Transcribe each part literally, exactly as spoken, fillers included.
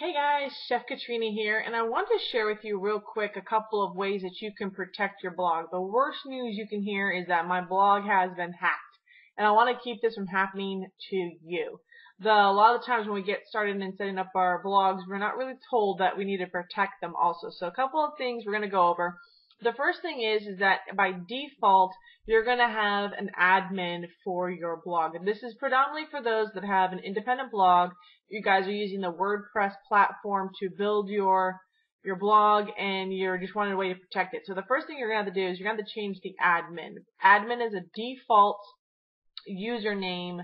Hey guys, Chef Katrina here, and I want to share with you real quick a couple of ways that you can protect your blog. The worst news you can hear is that my blog has been hacked, and I want to keep this from happening to you. The, a lot of times when we get started in setting up our blogs, we're not really told that we need to protect them also. So a couple of things we're going to go over. The first thing is, is that by default, you're going to have an admin for your blog. And this is predominantly for those that have an independent blog. You guys are using the WordPress platform to build your your blog, and you're just wanting a way to protect it. So the first thing you're going to have to do is you're going to have to change the admin. Admin is a default username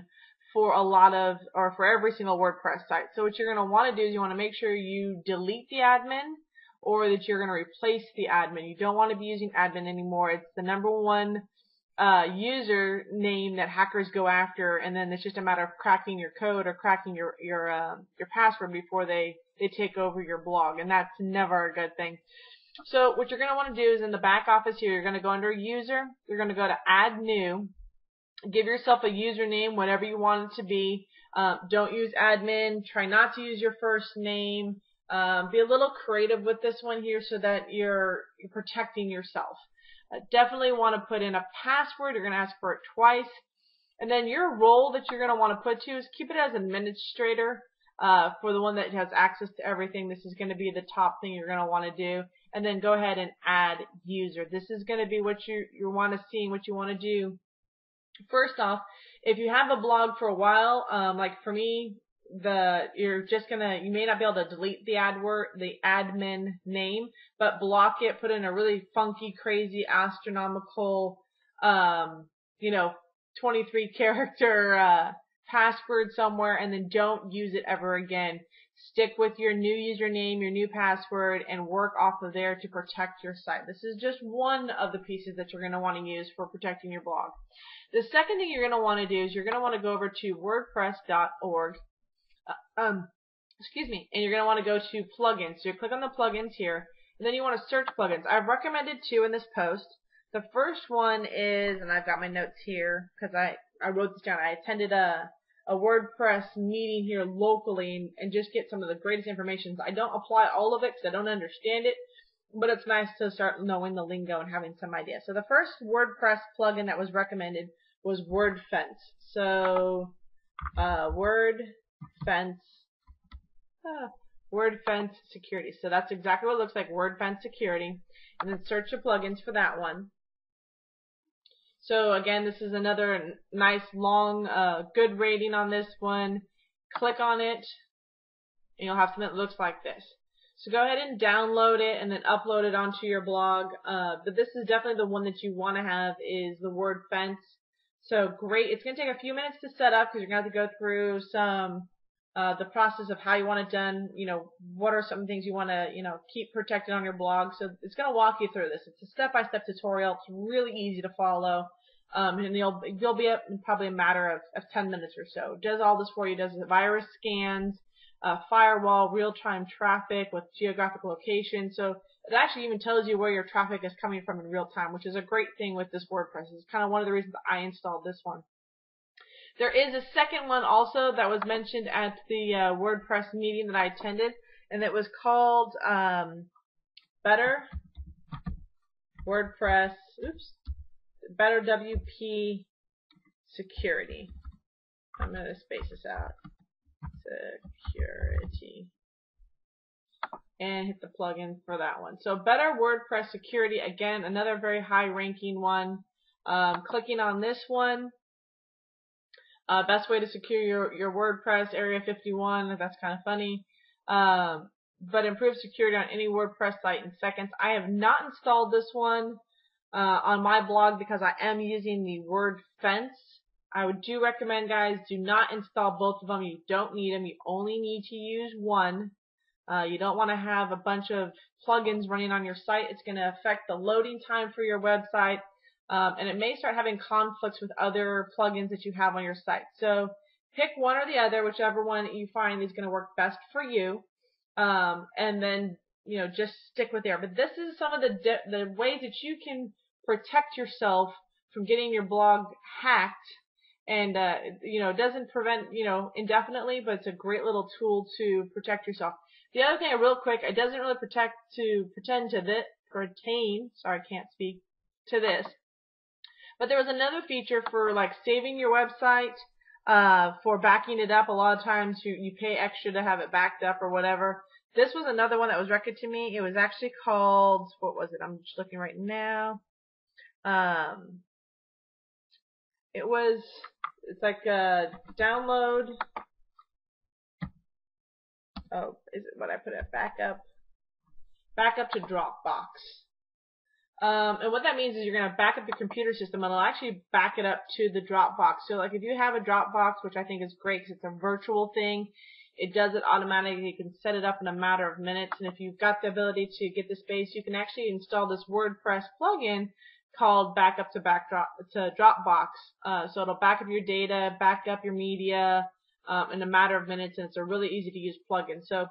for a lot of, or for every single WordPress site. So what you're going to want to do is you want to make sure you delete the admin, or that you're going to replace the admin. You don't want to be using admin anymore. It's the number one uh, user name that hackers go after, and then it's just a matter of cracking your code or cracking your your uh, your password before they they take over your blog, and that's never a good thing. So what you're going to want to do is in the back office here, you're going to go under user, you're going to go to add new, give yourself a username, whatever you want it to be. Uh, don't use admin. Try not to use your first name. Um, be a little creative with this one here so that you're, you're protecting yourself. Uh, definitely want to put in a password. You're going to ask for it twice. And then your role that you're going to want to put to is keep it as administrator uh, for the one that has access to everything. This is going to be the top thing you're going to want to do. And then go ahead and add user. This is going to be what you, you want to see and what you want to do. First off, if you have a blog for a while, um, like for me, The you're just gonna you may not be able to delete the ad word the admin name, but block it, put in a really funky, crazy, astronomical, um, you know, twenty-three character uh, password somewhere, and then don't use it ever again. Stick with your new username, your new password, and work off of there to protect your site. This is just one of the pieces that you're going to want to use for protecting your blog. The second thing you're going to want to do is you're going to want to go over to WordPress dot org. Um, excuse me, and you're going to want to go to plugins. So you click on the plugins here, and then you want to search plugins. I've recommended two in this post. The first one is, and I've got my notes here because I, I wrote this down. I attended a, a WordPress meeting here locally and, and just get some of the greatest information. I don't apply all of it because I don't understand it, but it's nice to start knowing the lingo and having some idea. So the first WordPress plugin that was recommended was Wordfence. So uh, Word... Fence, ah, Wordfence Security. So that's exactly what it looks like, Wordfence Security. And then search the plugins for that one. So again, this is another nice, long, uh, good rating on this one. Click on it, and you'll have something that looks like this. So go ahead and download it and then upload it onto your blog. Uh, but this is definitely the one that you want to have is the Wordfence. So great. It's going to take a few minutes to set up because you're going to have to go through some uh, the process of how you want it done. You know, what are some things you want to, you know, keep protected on your blog. So it's going to walk you through this. It's a step-by-step tutorial. It's really easy to follow, um, and you'll you'll be up in probably a matter of, of ten minutes or so. It does all this for you. It does virus scans, uh, firewall, real-time traffic with geographic location. So it actually even tells you where your traffic is coming from in real time, which is a great thing with this WordPress. It's kind of one of the reasons I installed this one. There is a second one also that was mentioned at the uh, WordPress meeting that I attended, and it was called um, Better WordPress, oops, Better W P Security. I'm going to space this out. Security. And hit the plugin for that one. So Better WordPress Security, again, another very high-ranking one. Um, clicking on this one, uh, best way to secure your, your WordPress, Area fifty-one, that's kind of funny. Um, but improve security on any WordPress site in seconds. I have not installed this one uh, on my blog because I am using the Wordfence. I would do recommend, guys, do not install both of them. You don't need them. You only need to use one. Uh, you don't want to have a bunch of plugins running on your site. It's going to affect the loading time for your website, um, and it may start having conflicts with other plugins that you have on your site. So pick one or the other, whichever one you find is going to work best for you, um, and then you know just stick with there. But this is some of the the ways that you can protect yourself from getting your blog hacked and uh, you know, it doesn't prevent, you know, indefinitely, but it's a great little tool to protect yourself. The other thing, real quick, it doesn't really protect to pretend to this, pertain, sorry, I can't speak, to this. But there was another feature for like saving your website, uh, for backing it up. A lot of times you, you pay extra to have it backed up or whatever. This was another one that was recommended to me. It was actually called, what was it? I'm just looking right now. Um, it was, it's like a download. Oh, is it what I put it? Back up. Back up to Dropbox. Um, and what that means is you're going to back up your computer system, and it'll actually back it up to the Dropbox. So like if you have a Dropbox, which I think is great because it's a virtual thing, it does it automatically. You can set it up in a matter of minutes. And if you've got the ability to get the space, you can actually install this WordPress plugin called Back Up to Back Drop to Dropbox. Uh, so it'll back up your data, back up your media um, in a matter of minutes, and it's a really easy to use plugin. So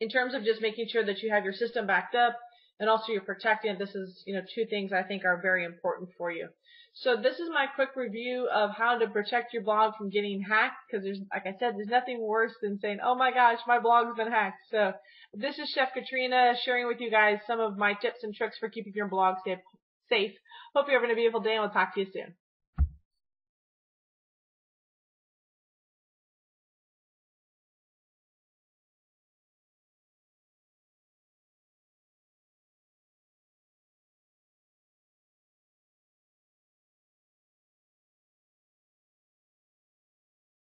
in terms of just making sure that you have your system backed up and also you're protecting it, this is, you know, two things I think are very important for you. So this is my quick review of how to protect your blog from getting hacked, because there's, like I said, there's nothing worse than saying, oh my gosh, my blog's been hacked. So this is Chef Katrina sharing with you guys some of my tips and tricks for keeping your blog safe. Hope you have a beautiful day, and we'll talk to you soon.